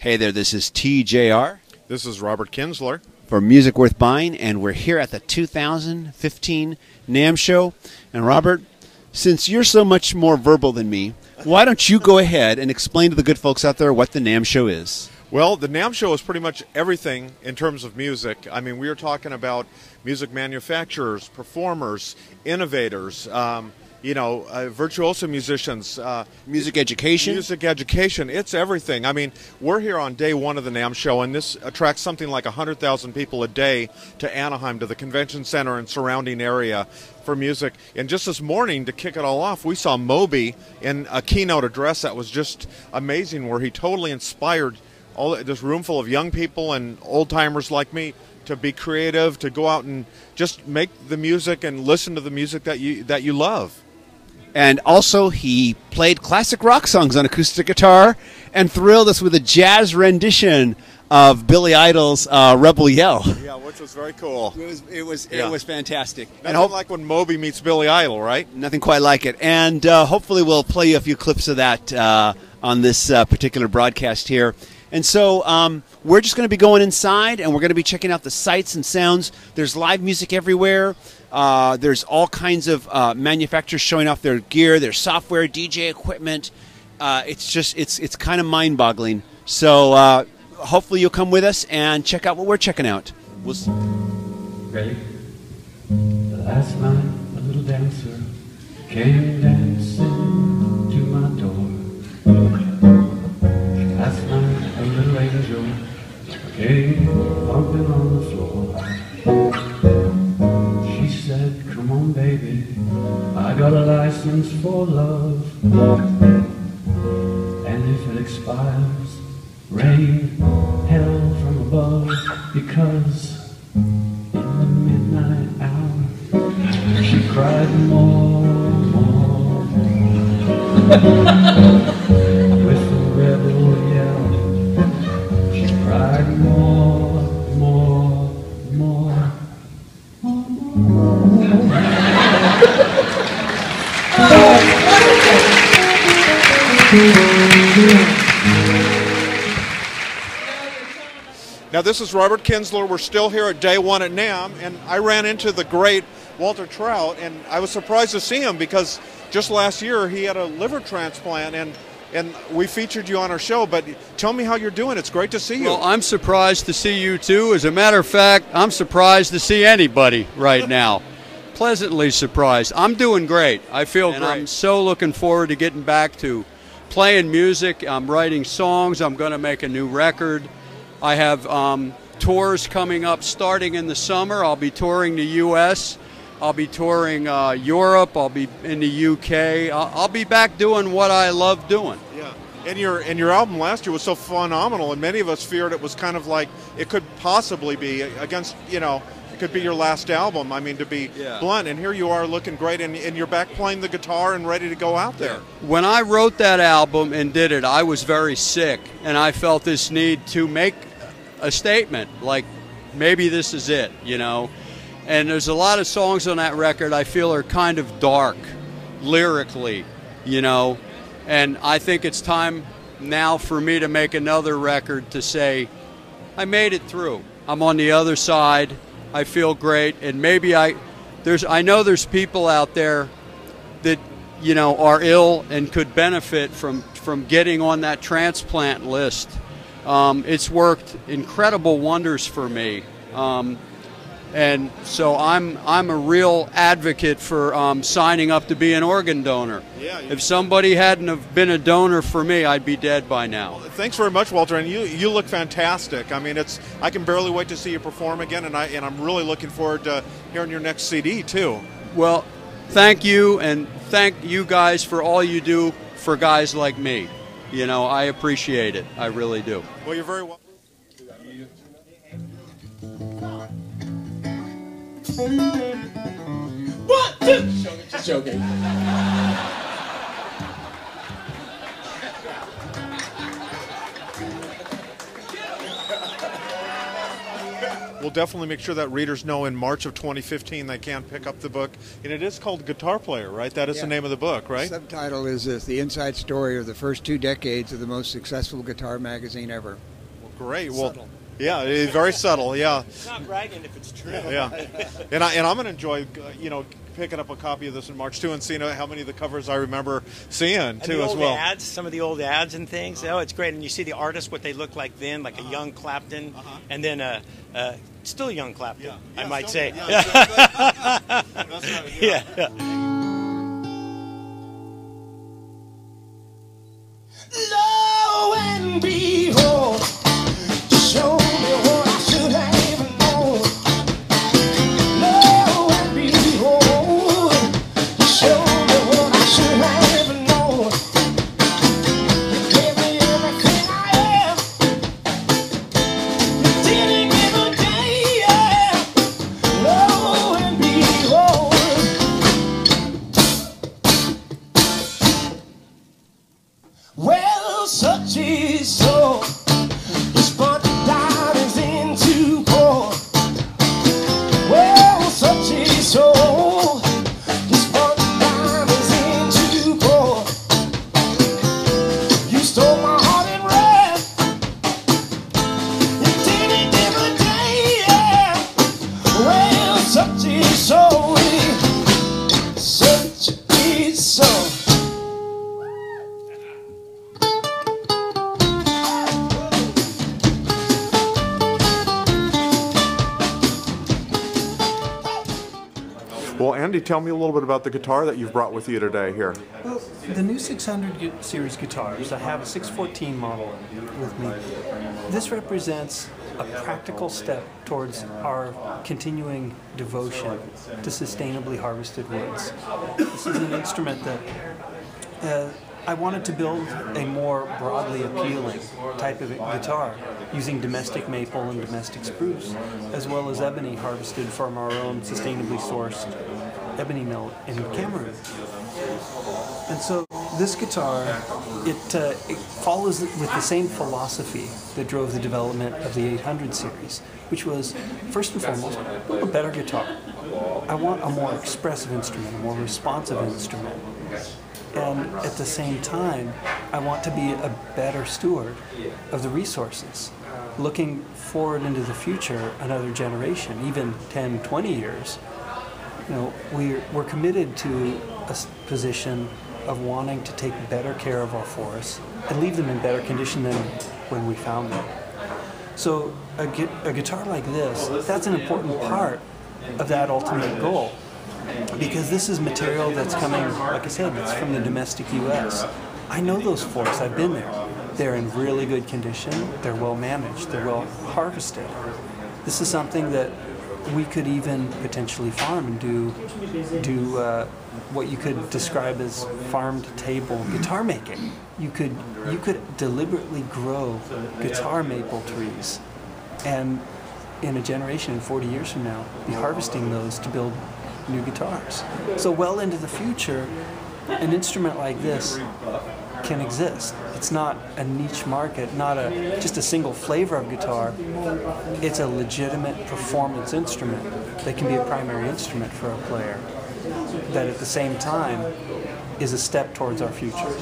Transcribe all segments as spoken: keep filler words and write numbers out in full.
Hey there, this is T J R This is Robert Kinsler. For Music Worth Buying, and we're here at the two thousand fifteen NAMM Show. And Robert, since you're so much more verbal than me, why don't you go ahead and explain to the good folks out there what the NAMM Show is? Well, the NAMM Show is pretty much everything in terms of music. I mean, we are talking about music manufacturers, performers, innovators, um, you know, uh, virtuoso musicians. Uh, music education? Music education. It's everything. I mean, we're here on day one of the NAMM Show, and this attracts something like one hundred thousand people a day to Anaheim, to the convention center and surrounding area for music. And just this morning, to kick it all off, we saw Moby in a keynote address that was just amazing, where he totally inspired all this room full of young people and old-timers like me to be creative, to go out and just make the music and listen to the music that you, that you love. And also, he played classic rock songs on acoustic guitar and thrilled us with a jazz rendition of Billy Idol's uh, Rebel Yell. Yeah, which was very cool. It was, it was, yeah. It was fantastic. Nothing and hope, like when Moby meets Billy Idol, right? Nothing quite like it. And uh, hopefully we'll play you a few clips of that uh, on this uh, particular broadcast here. And so um, we're just going to be going inside, and we're going to be checking out the sights and sounds. There's live music everywhere. Uh, there's all kinds of uh, manufacturers showing off their gear, their software, D J equipment. Uh, it's just it's it's kind of mind-boggling. So uh, hopefully you'll come with us and check out what we're checking out. We'll see. Ready? The last night, a little dancer came dancing to my door. Last night, a little angel came bumping on the floor. Said, come on baby, I got a license for love, and if it expires, rain hell from above, because in the midnight hour, she cried more, more, more, with a rebel yell, she cried more. Now, this is Robert Kinsler. We're still here at day one at NAMM, and I ran into the great Walter Trout, and I was surprised to see him because just last year he had a liver transplant, and and we featured you on our show. But tell me how you're doing. It's great to see you. Well, I'm surprised to see you too. As a matter of fact, I'm surprised to see anybody right now. Pleasantly surprised. I'm doing great. I feel and great. I'm so looking forward to getting back to playing music. I'm writing songs. I'm going to make a new record. I have um, tours coming up starting in the summer. I'll be touring the U S I'll be touring uh, Europe. I'll be in the U K I'll, I'll be back doing what I love doing. Yeah. And your, and your album last year was so phenomenal, and many of us feared it was kind of like it could possibly be against, you know, it could be your last album. I mean, to be yeah. blunt, and here you are looking great, and, and you're back playing the guitar and ready to go out there. When I wrote that album and did it, I was very sick, and I felt this need to make a statement, like maybe this is it, you know. And there's a lot of songs on that record I feel are kind of dark lyrically, you know, and I think it's time now for me to make another record to say I made it through. I'm on the other side. I feel great, and maybe I there's I know there's people out there that, you know, are ill and could benefit from from getting on that transplant list. Um, it's worked incredible wonders for me, um, and so I'm I'm a real advocate for um, signing up to be an organ donor. Yeah, yeah. If somebody hadn't have been a donor for me, I'd be dead by now. Well, thanks very much, Walter, and you you look fantastic. I mean, it's I can barely wait to see you perform again, and I and I'm really looking forward to hearing your next C D too. Well, thank you, and thank you guys for all you do for guys like me. You know, I appreciate it. I really do. Well, you're very welcome. One, two. Just joking. We'll definitely make sure that readers know in March of twenty fifteen they can pick up the book. And it is called Guitar Player, right? That is yeah. the name of the book, right? The subtitle is this, The Inside Story of the First Two Decades of the Most Successful Guitar Magazine Ever. Well, great. Well, subtle. Yeah, it's very subtle, yeah. It's not bragging if it's true. Yeah. and, I, and I'm going to enjoy, uh, you know, picking up a copy of this in March, too, and seeing how many of the covers I remember seeing, too, as well. And the old ads, some of the old ads and things. Uh-huh. Oh, it's great. And you see the artists, what they look like then, like uh-huh. a young Clapton, uh-huh. and then a, a still young Clapton, yeah. Yeah, I might say. Yeah. That's right, yeah. Yeah. Lo and behold, show me what I should have even known. Lo and behold, show me what I should have even known. You gave me everything I am. You didn't give a damn. Lo and behold. Well, such is so. Tell me a little bit about the guitar that you've brought with you today here. Well, the new six hundred series guitars, I have a six fourteen model with me. This represents a practical step towards our continuing devotion to sustainably harvested woods. This is an instrument that uh, I wanted to build a more broadly appealing type of guitar using domestic maple and domestic spruce, as well as ebony harvested from our own sustainably sourced ebony mill in Cameroon. And so this guitar, it, uh, it follows with the same philosophy that drove the development of the eight hundred series, which was, first and foremost, a better guitar. I want a more expressive instrument, a more responsive instrument. And at the same time, I want to be a better steward of the resources, looking forward into the future, another generation, even ten, twenty years. You know, we're, we're committed to a position of wanting to take better care of our forests and leave them in better condition than when we found them. So a, gu a guitar like this, that's an important part of that ultimate goal, because this is material that's coming, like I said, it's from the domestic U S I know those forests, I've been there. They're in really good condition, they're well managed, they're well harvested. This is something that we could even potentially farm and do do uh, what you could describe as farm-to-table guitar making. You could you could deliberately grow guitar maple trees, and in a generation, in forty years from now, be harvesting those to build new guitars. So well into the future, an instrument like this can exist. It's not a niche market, not a just a single flavor of guitar. It's a legitimate performance instrument that can be a primary instrument for a player, that at the same time is a step towards our future.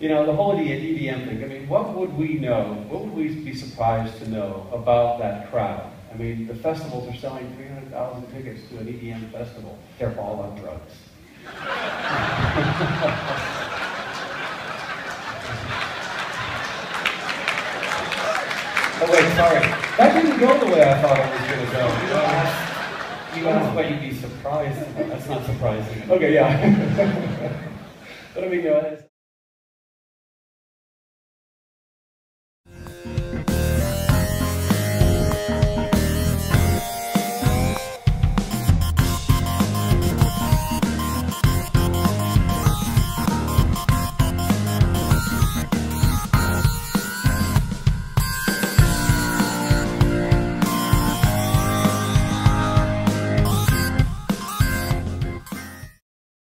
You know, the whole E D M thing, I mean, what would we know, what would we be surprised to know about that crowd? I mean, the festivals are selling three hundred thousand tickets to an E D M festival. They're all on drugs. Oh, wait, sorry. That didn't go the way I thought it was going to go. You know, You asked why you'd be surprised. That's not surprising. Okay, yeah. But I mean, you know,